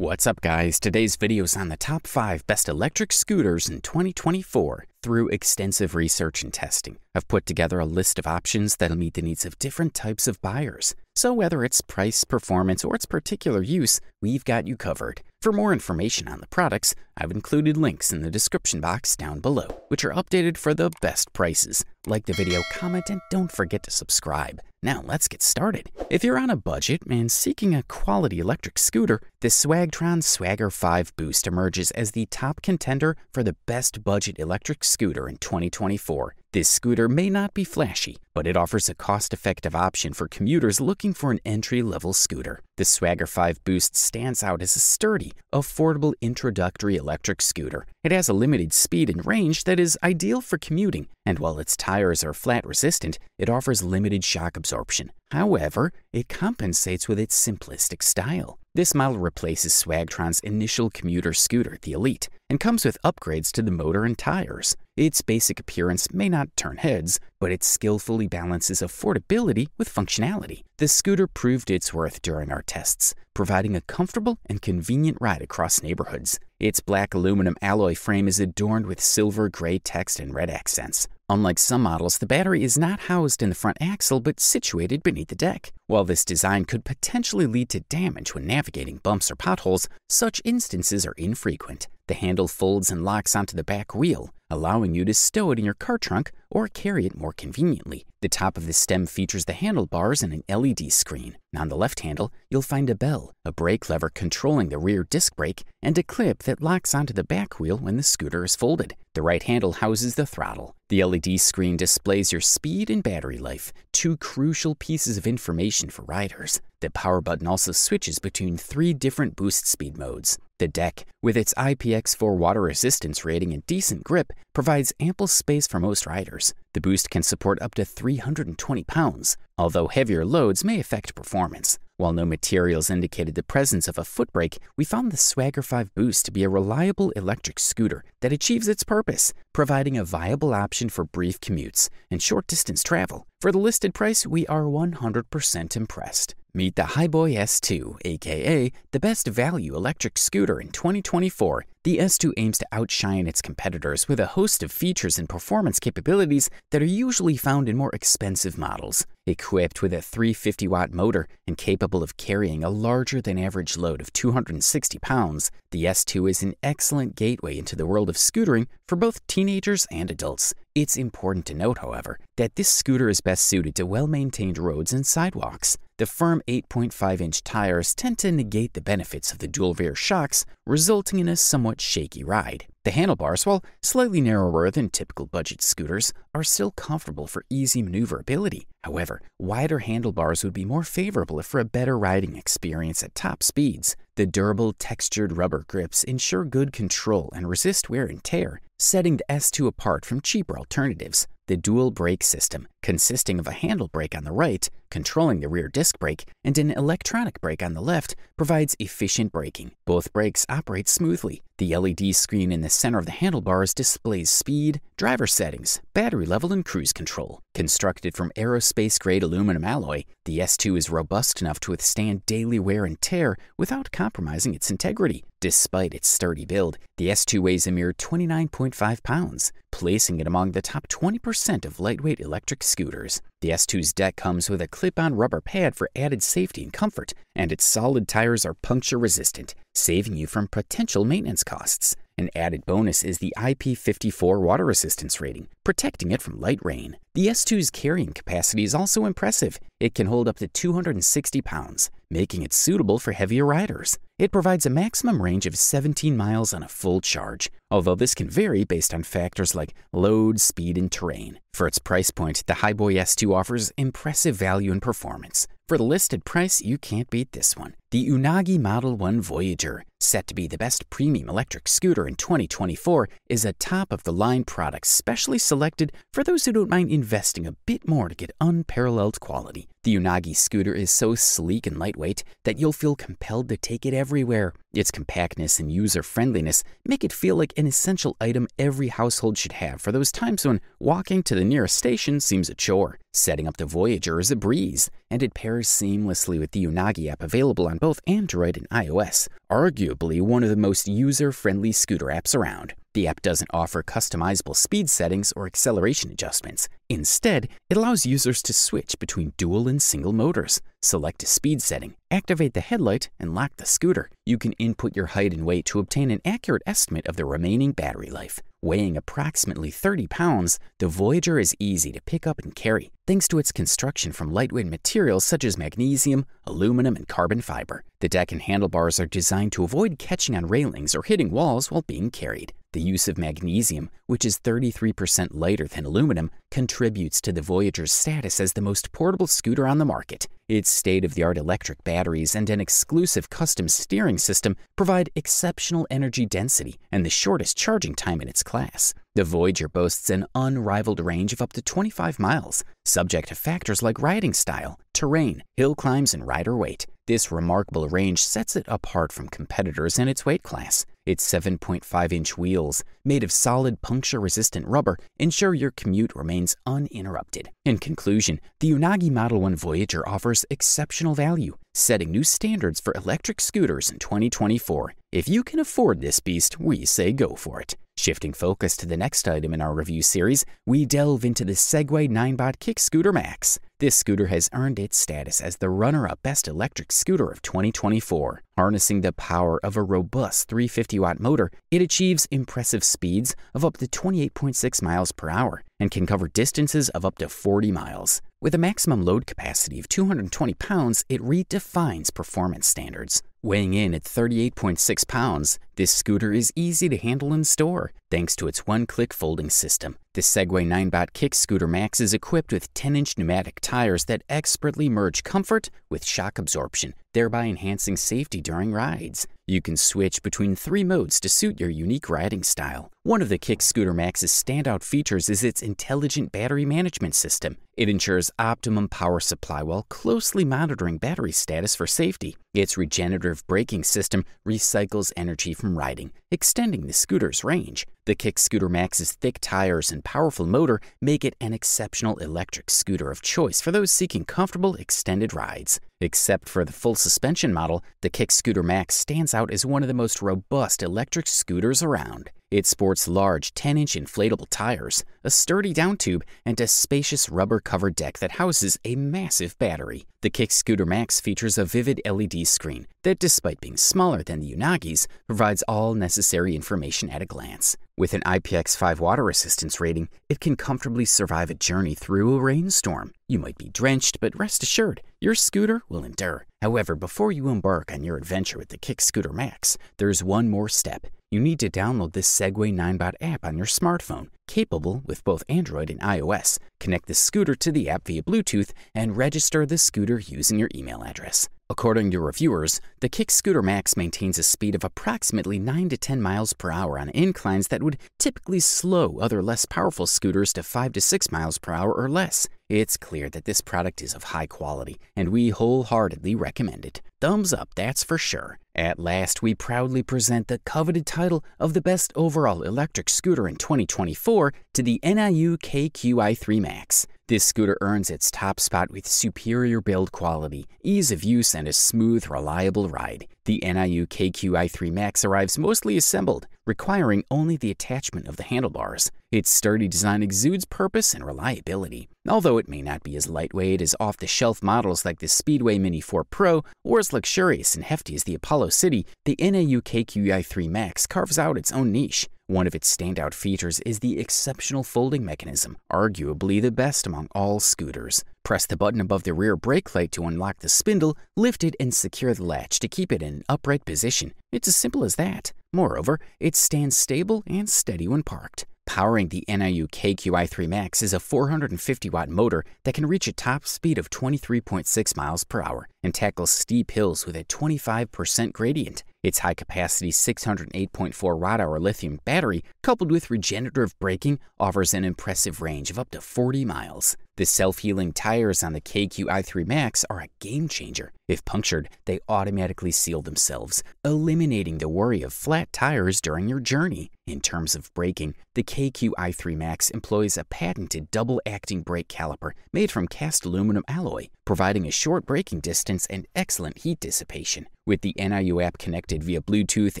What's up, guys? Today's video is on the top 5 best electric scooters in 2024. Through extensive research and testing, I've put together a list of options that'll meet the needs of different types of buyers. So whether it's price, performance, or its particular use, we've got you covered. For more information on the products, I've included links in the description box down below, which are updated for the best prices. Like the video, comment, and don't forget to subscribe. Now let's get started. If you're on a budget and seeking a quality electric scooter, the Swagtron Swagger 5 Boost emerges as the top contender for the best budget electric scooter in 2024. This scooter may not be flashy, but it offers a cost-effective option for commuters looking for an entry-level scooter. The Swagger 5 Boost stands out as a sturdy, affordable introductory electric scooter. It has a limited speed and range that is ideal for commuting, and while its tires are flat-resistant, it offers limited shock absorption. However, it compensates with its simplistic style. This model replaces Swagtron's initial commuter scooter, the Elite, and comes with upgrades to the motor and tires. Its basic appearance may not turn heads, but it skillfully balances affordability with functionality. The scooter proved its worth during our tests, providing a comfortable and convenient ride across neighborhoods. Its black aluminum alloy frame is adorned with silver, gray text, and red accents. Unlike some models, the battery is not housed in the front axle but situated beneath the deck. While this design could potentially lead to damage when navigating bumps or potholes, such instances are infrequent. The handle folds and locks onto the back wheel, allowing you to stow it in your car trunk or carry it more conveniently. The top of the stem features the handlebars and an LED screen. On the left handle, you'll find a bell, a brake lever controlling the rear disc brake, and a clip that locks onto the back wheel when the scooter is folded. The right handle houses the throttle. The LED screen displays your speed and battery life, two crucial pieces of information for riders. The power button also switches between 3 different boost speed modes. The deck, with its IPX4 water resistance rating and decent grip, provides ample space for most riders. The Boost can support up to 320 pounds, although heavier loads may affect performance. While no materials indicated the presence of a footbrake, we found the Swagger 5 Boost to be a reliable electric scooter that achieves its purpose, providing a viable option for brief commutes and short-distance travel. For the listed price, we are 100% impressed. Meet the Hiboy S2, aka the best value electric scooter in 2024. The S2 aims to outshine its competitors with a host of features and performance capabilities that are usually found in more expensive models. Equipped with a 350-watt motor and capable of carrying a larger-than-average load of 260 pounds, the S2 is an excellent gateway into the world of scootering for both teenagers and adults. It's important to note, however, that this scooter is best suited to well-maintained roads and sidewalks. The firm 8.5-inch tires tend to negate the benefits of the dual rear shocks, resulting in a somewhat shaky ride. The handlebars, while slightly narrower than typical budget scooters, are still comfortable for easy maneuverability. However, wider handlebars would be more favorable for a better riding experience at top speeds. The durable, textured rubber grips ensure good control and resist wear and tear, setting the S2 apart from cheaper alternatives. The dual brake system, consisting of a handle brake on the right, controlling the rear disc brake, and an electronic brake on the left, provides efficient braking. Both brakes operate smoothly. The LED screen in the center of the handlebars displays speed, driver settings, battery level, and cruise control. Constructed from aerospace-grade aluminum alloy, the S2 is robust enough to withstand daily wear and tear without compromising its integrity. Despite its sturdy build, the S2 weighs a mere 29.5 pounds, placing it among the top 20% of lightweight electric scooters. The S2's deck comes with a clip-on rubber pad for added safety and comfort, and its solid tires are puncture-resistant, saving you from potential maintenance costs. An added bonus is the IP54 water resistance rating, protecting it from light rain. The S2's carrying capacity is also impressive. It can hold up to 260 pounds, making it suitable for heavier riders. It provides a maximum range of 17 miles on a full charge, although this can vary based on factors like load, speed, and terrain. For its price point, the Hiboy S2 offers impressive value and performance. For the listed price, you can't beat this one. The Unagi Model One Voyager, set to be the best premium electric scooter in 2024, is a top-of-the-line product specially selected for those who don't mind investing a bit more to get unparalleled quality. The Unagi scooter is so sleek and lightweight that you'll feel compelled to take it everywhere. Its compactness and user-friendliness make it feel like an essential item every household should have for those times when walking to the nearest station seems a chore. Setting up the Voyager is a breeze, and it pairs seamlessly with the Unagi app available on both Android and iOS, arguably one of the most user-friendly scooter apps around. The app doesn't offer customizable speed settings or acceleration adjustments. Instead, it allows users to switch between dual and single motors, select a speed setting, activate the headlight, and lock the scooter. You can input your height and weight to obtain an accurate estimate of the remaining battery life. Weighing approximately 30 pounds, the Voyager is easy to pick up and carry, thanks to its construction from lightweight materials such as magnesium, aluminum, and carbon fiber. The deck and handlebars are designed to avoid catching on railings or hitting walls while being carried. The use of magnesium, which is 33% lighter than aluminum, contributes to the Voyager's status as the most portable scooter on the market. Its state-of-the-art electric batteries and an exclusive custom steering system provide exceptional energy density and the shortest charging time in its class. The Voyager boasts an unrivaled range of up to 25 miles, subject to factors like riding style, terrain, hill climbs, and rider weight. This remarkable range sets it apart from competitors in its weight class. Its 7.5-inch wheels, made of solid puncture-resistant rubber, ensure your commute remains uninterrupted. In conclusion, the Unagi Model 1 Voyager offers exceptional value, setting new standards for electric scooters in 2024. If you can afford this beast, we say go for it. Shifting focus to the next item in our review series, we delve into the Segway Ninebot KickScooter Max. This scooter has earned its status as the runner-up best electric scooter of 2024. Harnessing the power of a robust 350-watt motor, it achieves impressive speeds of up to 28.6 miles per hour and can cover distances of up to 40 miles. With a maximum load capacity of 220 pounds, it redefines performance standards. Weighing in at 38.6 pounds, this scooter is easy to handle and store, thanks to its one-click folding system. The Segway Ninebot KickScooter Max is equipped with 10-inch pneumatic tires that expertly merge comfort with shock absorption, thereby enhancing safety during rides. You can switch between three modes to suit your unique riding style. One of the KickScooter Max's standout features is its intelligent battery management system. It ensures optimum power supply while closely monitoring battery status for safety. Its regenerative braking system recycles energy from riding, extending the scooter's range. The KickScooter Max's thick tires and powerful motor make it an exceptional electric scooter of choice for those seeking comfortable, extended rides. Except for the full suspension model, the KickScooter Max stands out as one of the most robust electric scooters around. It sports large 10-inch inflatable tires, a sturdy downtube, and a spacious rubber-covered deck that houses a massive battery. The KickScooter Max features a vivid LED screen that, despite being smaller than the Unagi's, provides all necessary information at a glance. With an IPX5 water resistance rating, it can comfortably survive a journey through a rainstorm. You might be drenched, but rest assured, your scooter will endure. However, before you embark on your adventure with the KickScooter Max, there's one more step. You need to download this Segway Ninebot app on your smartphone, capable with both Android and iOS. Connect the scooter to the app via Bluetooth and register the scooter using your email address. According to reviewers, the KickScooter Max maintains a speed of approximately 9 to 10 miles per hour on inclines that would typically slow other less powerful scooters to 5 to 6 miles per hour or less. It's clear that this product is of high quality, and we wholeheartedly recommend it. Thumbs up, that's for sure. At last, we proudly present the coveted title of the best overall electric scooter in 2024 to the NIU KQi3 Max. This scooter earns its top spot with superior build quality, ease of use, and a smooth, reliable ride. The NIU KQi3 Max arrives mostly assembled, requiring only the attachment of the handlebars. Its sturdy design exudes purpose and reliability. Although it may not be as lightweight as off-the-shelf models like the Speedway Mini 4 Pro or as luxurious and hefty as the Apollo City, the NIU KQi3 Max carves out its own niche. One of its standout features is the exceptional folding mechanism, arguably the best among all scooters. Press the button above the rear brake light to unlock the spindle, lift it, and secure the latch to keep it in an upright position. It's as simple as that. Moreover, it stands stable and steady when parked. Powering the NIU KQi3 Max is a 450-watt motor that can reach a top speed of 23.6 miles per hour and tackles steep hills with a 25% gradient. Its high-capacity 608.4 watt-hour lithium battery, coupled with regenerative braking, offers an impressive range of up to 40 miles. The self-healing tires on the KQi3 Max are a game changer. If punctured, they automatically seal themselves, eliminating the worry of flat tires during your journey. In terms of braking, the KQi3 Max employs a patented double-acting brake caliper made from cast aluminum alloy, providing a short braking distance and excellent heat dissipation. With the NIU app connected via Bluetooth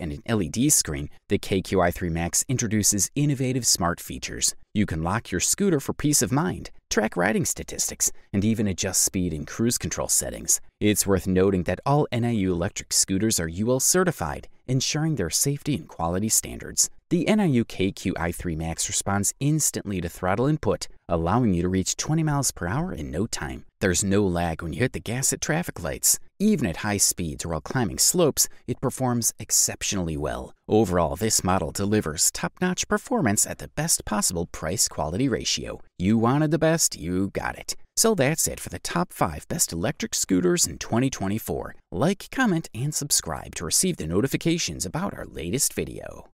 and an LED screen, the KQi3 Max introduces innovative smart features. You can lock your scooter for peace of mind, track riding statistics, and even adjust speed and cruise control settings. It's worth noting that all NIU electric scooters are UL certified, ensuring their safety and quality standards. The NIU KQi3 Max responds instantly to throttle input, allowing you to reach 20 miles per hour in no time. There's no lag when you hit the gas at traffic lights. Even at high speeds or while climbing slopes, it performs exceptionally well. Overall, this model delivers top-notch performance at the best possible price-quality ratio. You wanted the best, you got it. So that's it for the top 5 best electric scooters in 2024. Like, comment, and subscribe to receive the notifications about our latest video.